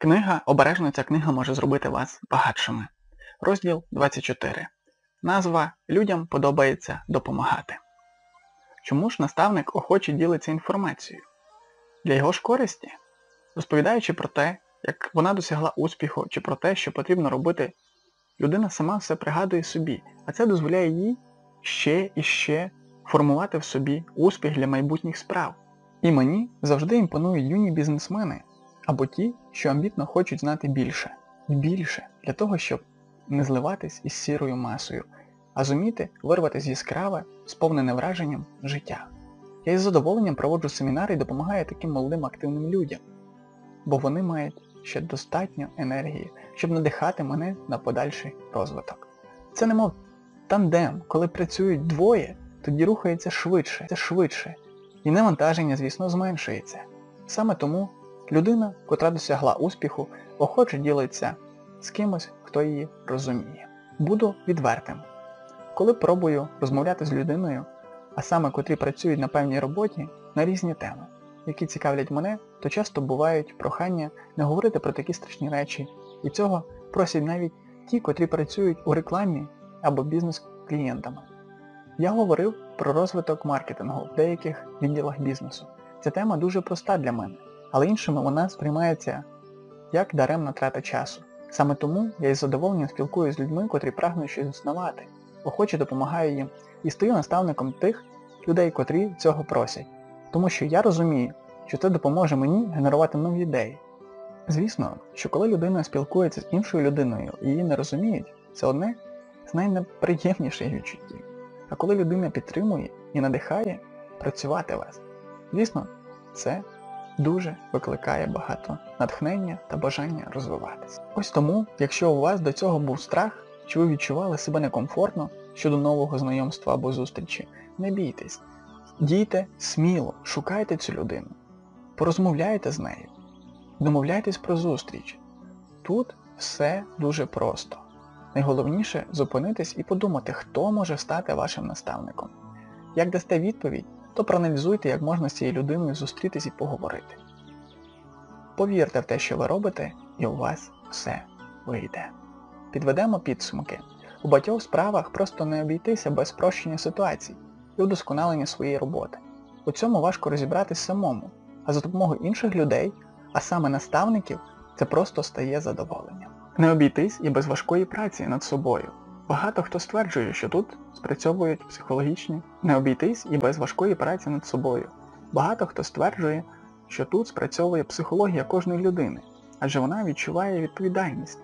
Книга, обережно ця книга може зробити вас багатшими. Розділ 24. Назва «Людям подобається допомагати». Чому ж наставник охоче ділиться інформацією? Для його ж користі? Розповідаючи про те, як вона досягла успіху, чи про те, що потрібно робити, людина сама все пригадує собі, а це дозволяє їй ще і ще формувати в собі успіх для майбутніх справ. І мені завжди імпонують юні бізнесмени, або ті, що амбітно хочуть знати більше. І більше, для того, щоб не зливатись із сірою масою, а зуміти вирватися з яскраве, сповнене враженням життя. Я із задоволенням проводжу семінари і допомагаю таким молодим активним людям, бо вони мають ще достатньо енергії, щоб надихати мене на подальший розвиток. Це немов тандем, коли працюють двоє, тоді рухається швидше, і навантаження, звісно, зменшується. Саме тому людина, котра досягла успіху, охоче ділиться з кимось, хто її розуміє. Буду відвертим. Коли пробую розмовляти з людиною, а саме котрі працюють на певній роботі, на різні теми, які цікавлять мене, то часто бувають прохання не говорити про такі страшні речі, і цього просять навіть ті, котрі працюють у рекламі або бізнес-клієнтами. Я говорив про розвиток маркетингу в деяких відділах бізнесу. Ця тема дуже проста для мене, але іншими вона сприймається як даремна трата часу. Саме тому я із задоволенням спілкуюся з людьми, котрі прагнуть щось заснувати, охоче допомагаю їм і стаю наставником тих людей, котрі цього просять. Тому що я розумію, що це допоможе мені генерувати нові ідеї. Звісно, що коли людина спілкується з іншою людиною і її не розуміють, це одне з найнеприємніших відчуттів. А коли людина підтримує і надихає працювати вас, звісно, це дуже викликає багато натхнення та бажання розвиватися. Ось тому, якщо у вас до цього був страх, чи ви відчували себе некомфортно щодо нового знайомства або зустрічі, не бійтесь. Дійте сміло, шукайте цю людину, порозмовляйте з нею, домовляйтесь про зустріч. Тут все дуже просто. Найголовніше – зупинитись і подумати, хто може стати вашим наставником. Як дасте відповідь, то проаналізуйте, як можна з цією людиною зустрітись і поговорити. Повірте в те, що ви робите, і у вас все вийде. Підведемо підсумки. У багатьох справах просто не обійтися без спрощення ситуацій і удосконалення своєї роботи. У цьому важко розібратись самому, а за допомогою інших людей, а саме наставників, це просто стає задоволенням. Не обійтись і без важкої праці над собою. Багато хто стверджує, що тут спрацьовують психологічні... Не обійтись і без важкої праці над собою. Багато хто стверджує, що тут спрацьовує психологія кожної людини, адже вона відчуває відповідальність.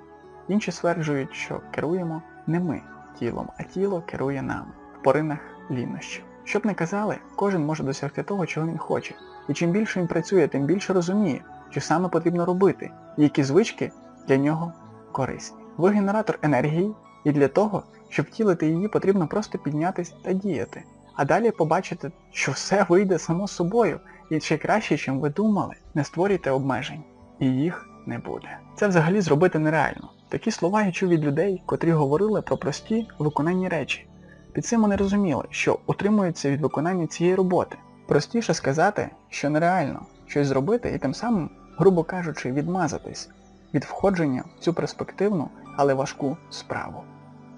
Інші стверджують, що керуємо не ми тілом, а тіло керує нами в поринах лінощів. Щоб не казали, кожен може досягти того, чого він хоче. І чим більше він працює, тим більше розуміє, що саме потрібно робити, і які звички для нього корисні. Ви генератор енергії, і для того, щоб втілити її, потрібно просто піднятись та діяти. А далі побачите, що все вийде само собою, і ще краще, чим ви думали. Не створюйте обмежень, і їх не буде. Це взагалі зробити нереально. Такі слова я чув від людей, котрі говорили про прості виконанні речі. Під цим вони розуміли, що утримуються від виконання цієї роботи. Простіше сказати, що нереально щось зробити і тим самим, грубо кажучи, відмазатись від входження в цю перспективну, але важку справу.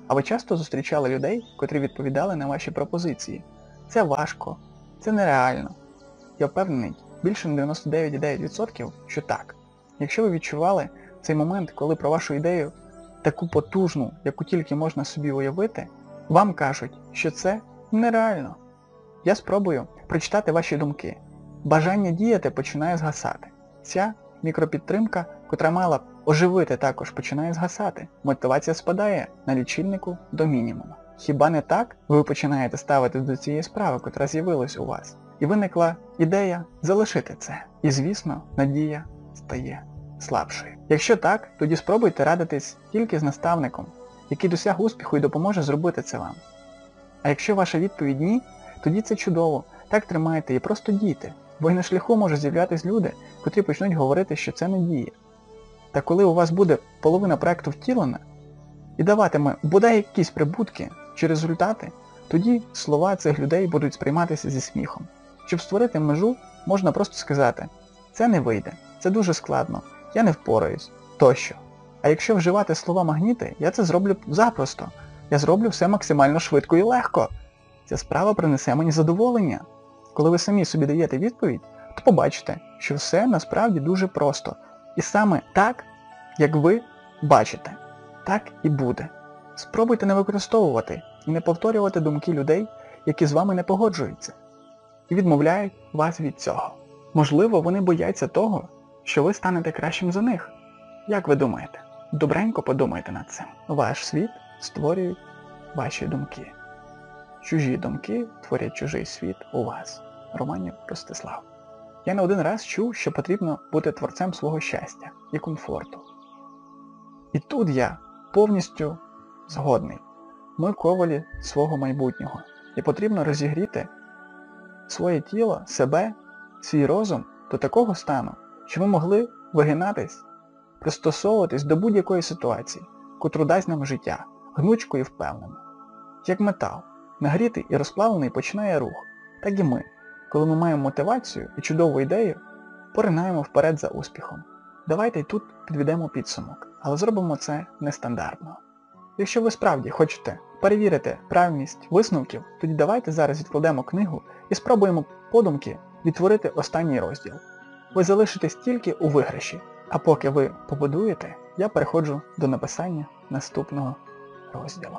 А ви часто зустрічали людей, котрі відповідали на ваші пропозиції? Це важко, це нереально. Я впевнений, більше на 99,9%, що так. Якщо ви відчували цей момент, коли про вашу ідею, таку потужну, яку тільки можна собі уявити, вам кажуть, що це нереально. Я спробую прочитати ваші думки. Бажання діяти починає згасати. Ця мікропідтримка, котра мала оживити, також починає згасати. Мотивація спадає на лічильнику до мінімуму. Хіба не так ви починаєте ставитись до цієї справи, котра з'явилась у вас? І виникла ідея залишити це. І, звісно, надія стає слабшою. Якщо так, тоді спробуйте радитись тільки з наставником, який досяг успіху і допоможе зробити це вам. А якщо ваша відповідь ні, тоді це чудово, так тримайте і просто дійте, бо й на шляху можуть з'являтись люди, котрі почнуть говорити, що це не діє. Та коли у вас буде половина проекту втілена і даватиме бодай якісь прибутки чи результати, тоді слова цих людей будуть сприйматися зі сміхом. Щоб створити межу можна просто сказати «це не вийде», «це дуже складно», «я не впораюсь», тощо. А якщо вживати слова магніти, я це зроблю запросто. Я зроблю все максимально швидко і легко. Ця справа принесе мені задоволення. Коли ви самі собі даєте відповідь, то побачите, що все насправді дуже просто. І саме так, як ви бачите, так і буде. Спробуйте не використовувати і не повторювати думки людей, які з вами не погоджуються, і відмовляють вас від цього. Можливо, вони бояться того, що ви станете кращим за них. Як ви думаєте? Добренько подумайте над цим. Ваш світ створюють ваші думки. Чужі думки творять чужий світ у вас. Романів Ростислав. Я не один раз чув, що потрібно бути творцем свого щастя і комфорту. І тут я повністю згодний. Ми ковалі свого майбутнього. І потрібно розігріти своє тіло, себе, свій розум до такого стану, щоб ми могли вигинатись, пристосовуватись до будь-якої ситуації, котру дасть нам життя, гнучко і впевнено. Як метал, нагрітий і розплавлений, починає рух. Так і ми, коли ми маємо мотивацію і чудову ідею, поринаємо вперед за успіхом. Давайте й тут підведемо підсумок, але зробимо це нестандартно. Якщо ви справді хочете перевірити правильність висновків, тоді давайте зараз відкладемо книгу і спробуємо подумки відтворити останній розділ. Ви залишитесь тільки у виграші, а поки ви побудуєте, я переходжу до написання наступного розділу.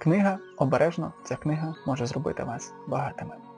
Книга обережно, ця книга може зробити вас багатими.